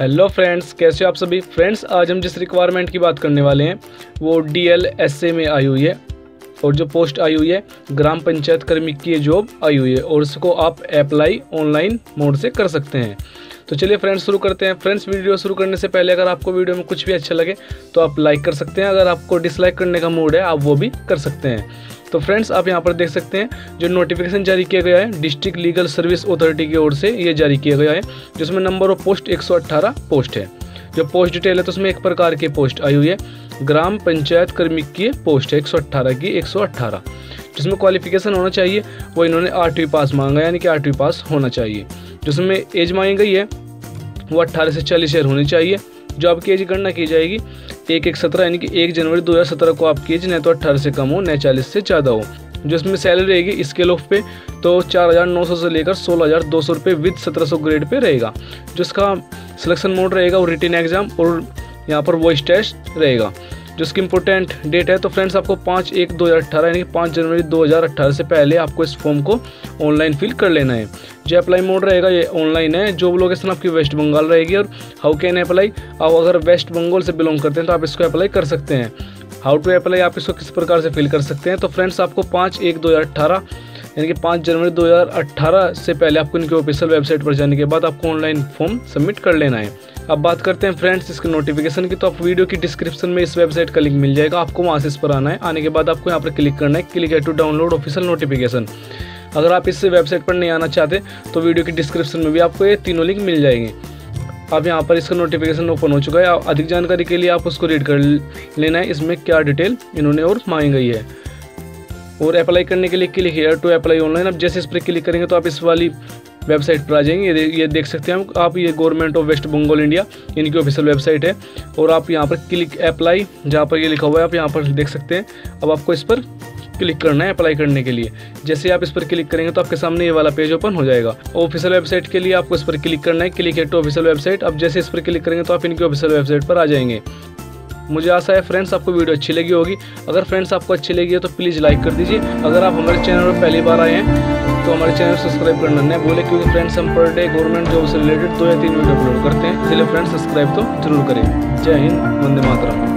Hello friends, कैसे हो आप सभी। फ्रेंड्स, आज हम जिस रिक्वायरमेंट की बात करने वाले हैं वो DLSA में आई हुई है और जो पोस्ट आई हुई है ग्राम पंचायत कर्मी की जॉब आई हुई है और उसको आप अप्लाई ऑनलाइन मोड से कर सकते हैं। तो चलिए फ्रेंड्स शुरू करते हैं। फ्रेंड्स, वीडियो शुरू करने से पहले अगर आपको वीडियो में कुछ भी अच्छा लगे तो आप लाइक कर सकते हैं। अगर आपको डिसलाइक करने का मूड है आप वो भी कर सकते हैं। तो फ्रेंड्स, आप यहाँ पर देख सकते हैं जो नोटिफिकेशन जारी किया गया है डिस्ट्रिक्ट लीगल सर्विस अथॉरिटी की ओर से ये जारी किया गया है, जिसमें नंबर ऑफ पोस्ट 118 पोस्ट है। जो पोस्ट डिटेल है तो उसमें एक प्रकार की पोस्ट आई हुई है ग्राम पंचायत कर्मी की पोस्ट है 118 की 118, जिसमें क्वालिफिकेशन होना चाहिए वो इन्होंने 8वीं पास मांगा, यानी कि 8वीं पास होना चाहिए। जिसमें एज मांगी गई है वो 18 से 40 ईयर होनी चाहिए। जॉब की एज गणना की जाएगी 1/17 यानी कि 1 जनवरी 2017 को आपकी एज न तो 18 से कम हो न 40 से ज़्यादा हो। जिसमें सैलरी रहेगी स्केल ऑफ पे तो 4,900 से लेकर 16,200 रुपये विद 1700 ग्रेड पे रहेगा। जिसका सिलेक्शन मोड रहेगा वो रिटन एग्जाम और यहाँ पर वॉइस टेस्ट रहेगा। जिसकी इम्पोर्टेंट डेट है तो फ्रेंड्स आपको 5/1/2018 यानी कि 5 जनवरी 2018 से पहले आपको इस फॉर्म को ऑनलाइन फिल कर लेना है। जो अप्लाई मोड रहेगा ये ऑनलाइन है। जॉब लोकेशन आपकी वेस्ट बंगाल रहेगी। और हाउ कैन अप्लाई, आप अगर वेस्ट बंगाल से बिलोंग करते हैं तो आप इसको अप्लाई कर सकते हैं। हाउ टू अप्लाई, आप इसको किस प्रकार से फिल कर सकते हैं। तो फ्रेंड्स आपको 5/1/2018 यानी कि 5 जनवरी 2018 से पहले आपको इनकी ऑफिशियल वेबसाइट पर जाने के बाद आपको ऑनलाइन फॉर्म सबमिट कर लेना है। अब बात करते हैं फ्रेंड्स इसके नोटिफिकेशन की। तो आप वीडियो की डिस्क्रिप्शन में इस वेबसाइट का लिंक मिल जाएगा, आपको वहाँ से इस पर आना है। आने के बाद आपको यहाँ पर क्लिक करना है, क्लिक है टू डाउनलोड ऑफिशियल नोटिफिकेशन। अगर आप इस वेबसाइट पर नहीं आना चाहते तो वीडियो की डिस्क्रिप्शन में भी आपको ये तीनों लिंक मिल जाएंगे। अब यहाँ पर इसका नोटिफिकेशन ओपन हो चुका है। अधिक जानकारी के लिए आप उसको रीड कर लेना है, इसमें क्या डिटेल इन्होंने और मांगी गई है। और अप्लाई करने के लिए click here to apply online. अब जैसे इस पर क्लिक करेंगे तो आप इस वाली वेबसाइट पर आ जाएंगे। ये देख सकते हैं आप, ये government of West Bengal India इनकी ऑफिशियल वेबसाइट है। और आप यहाँ पर क्लिक अप्लाई जहाँ पर ये लिखा हुआ है आप यहाँ पर देख सकते हैं। अब आपको इस पर क्लिक करना है अप्लाई करने के लिए। जैसे आप इस पर क्लिक करेंगे तो आपके सामने ये वाला पेज ओपन हो जाएगा। ऑफिशियल वेबसाइट के लिए आपको इस पर क्लिक करना है, क्लिक है टू ऑफिशियल वेबसाइट। अब जैसे इस पर क्लिक करेंगे तो आप इनकी ऑफिशियल वेबसाइट पर आ जाएंगे। मुझे आशा है फ्रेंड्स आपको वीडियो अच्छी लगी होगी। अगर फ्रेंड्स आपको अच्छी लगी है तो प्लीज़ लाइक कर दीजिए। अगर आप हमारे चैनल पर पहली बार आए हैं तो हमारे चैनल सब्सक्राइब करना नहीं भूलें, क्योंकि फ्रेंड्स हम पर डे गवर्नमेंट जॉब से रिलेटेड 2 या 3 वीडियो अपलोड करते हैं। इसलिए फ्रेंड्स सब्सक्राइब तो जरूर करें। जय हिंद, वंदे मातरम।